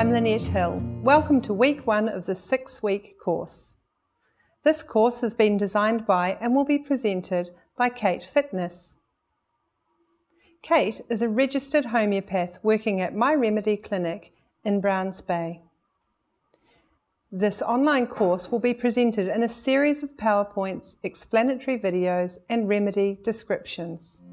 I'm Lynette Hill. Welcome to week one of the 6-week course. This course has been designed by and will be presented by Kate Fitness. Kate is a registered homeopath working at My Remedy Clinic in Browns Bay. This online course will be presented in a series of PowerPoints, explanatory videos and remedy descriptions.